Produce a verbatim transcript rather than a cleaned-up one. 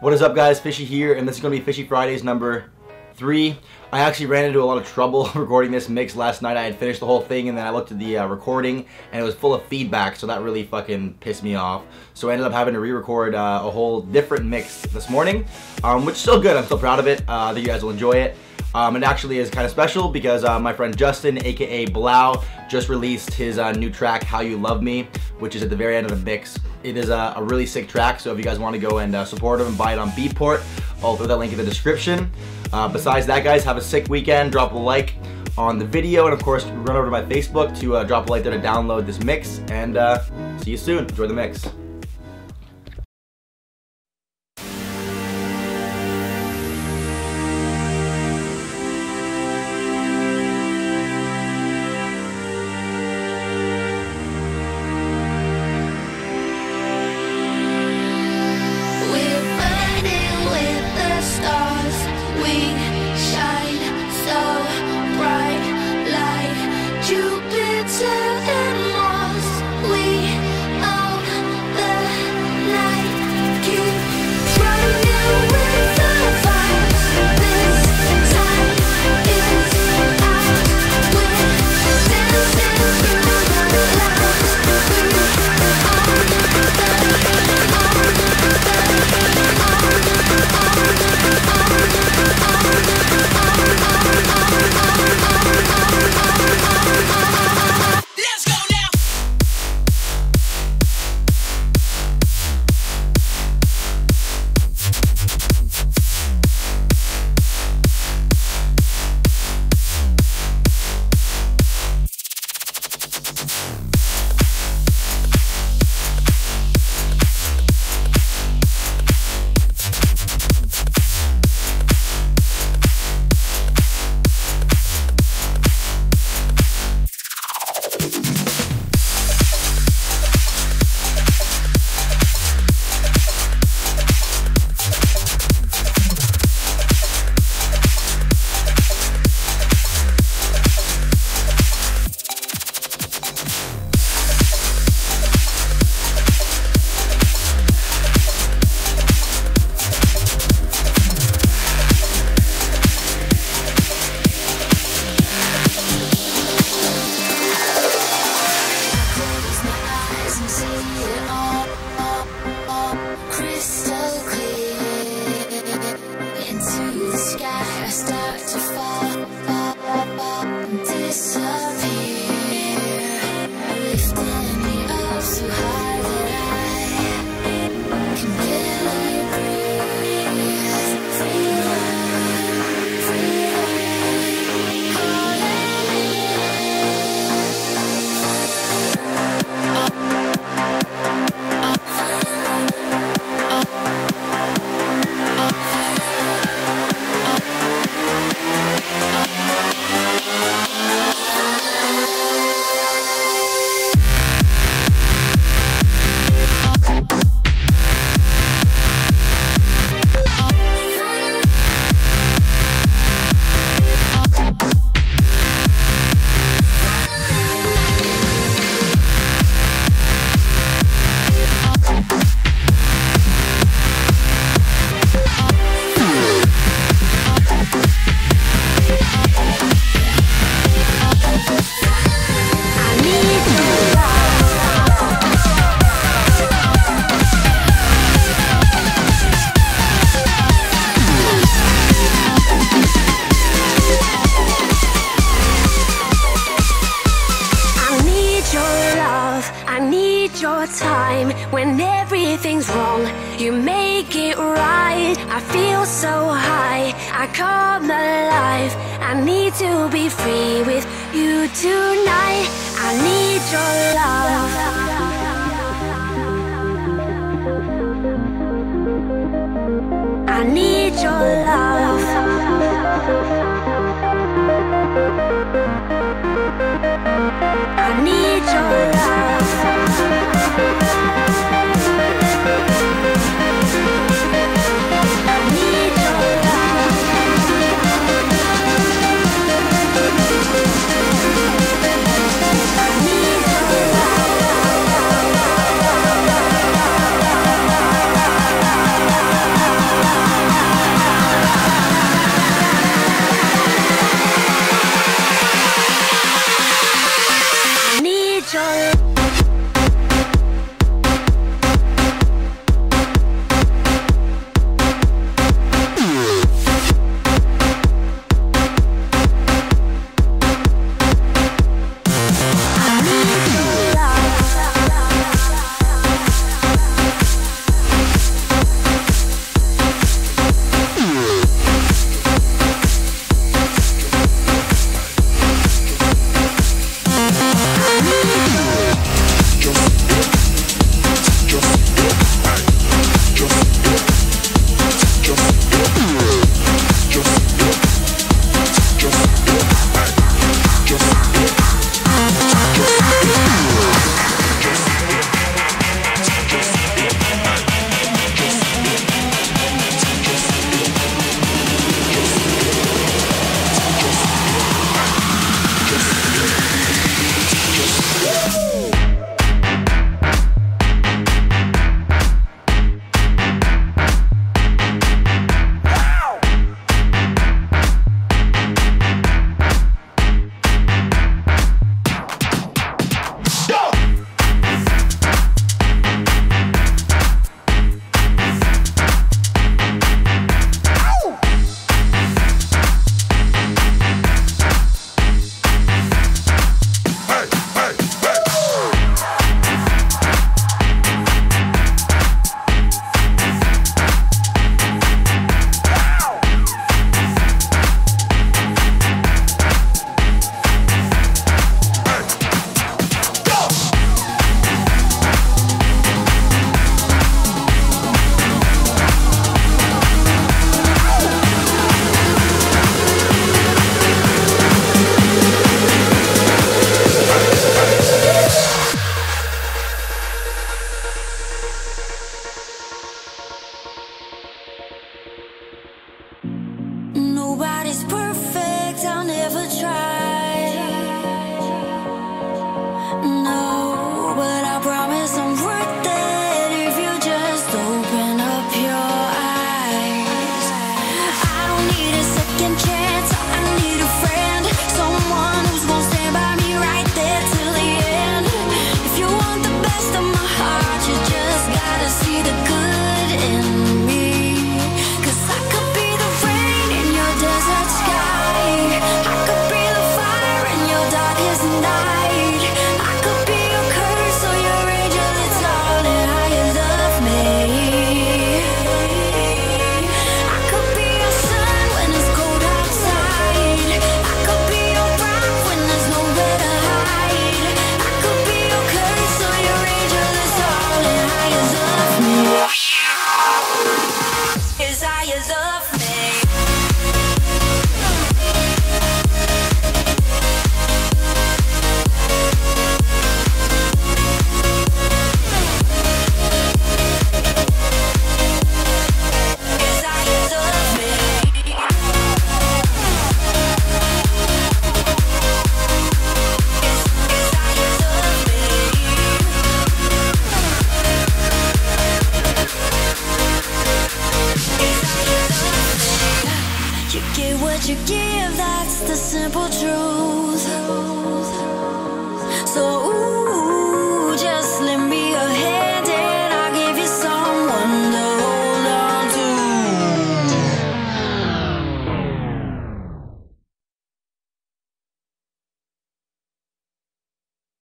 What is up, guys? Fishy here, and this is gonna be Fishy Fridays number three. I actually ran into a lot of trouble recording this mix last night. I had finished the whole thing and then I looked at the uh, recording and it was full of feedback, so that really fucking pissed me off. So I ended up having to re-record uh, a whole different mix this morning, um, which is still good. I'm still proud of it. Uh, I think you guys will enjoy it. Um, it actually is kind of special because uh, my friend Justin, aka Blau, just released his uh, new track, How You Love Me, which is at the very end of the mix. It is a, a really sick track, so if you guys want to go and uh, support him and buy it on Beatport, I'll throw that link in the description. Uh, besides that, guys, have a sick weekend. Drop a like on the video, and of course, run over to my Facebook to uh, drop a like there to download this mix, and uh, see you soon. Enjoy the mix. Your time when everything's wrong, you make it right. I feel so high, I come alive. I need to be free with you tonight. I need your love. I need your love. I need your love. Nobody's perfect, I'll never try. No, but I promise I'm worth it if you just open up your eyes. I don't need a second chance, I need a friend, someone who's gonna stand by me right there till the end. If you want the best of my heart, you just gotta see the good in me. You give, that's the simple truth. So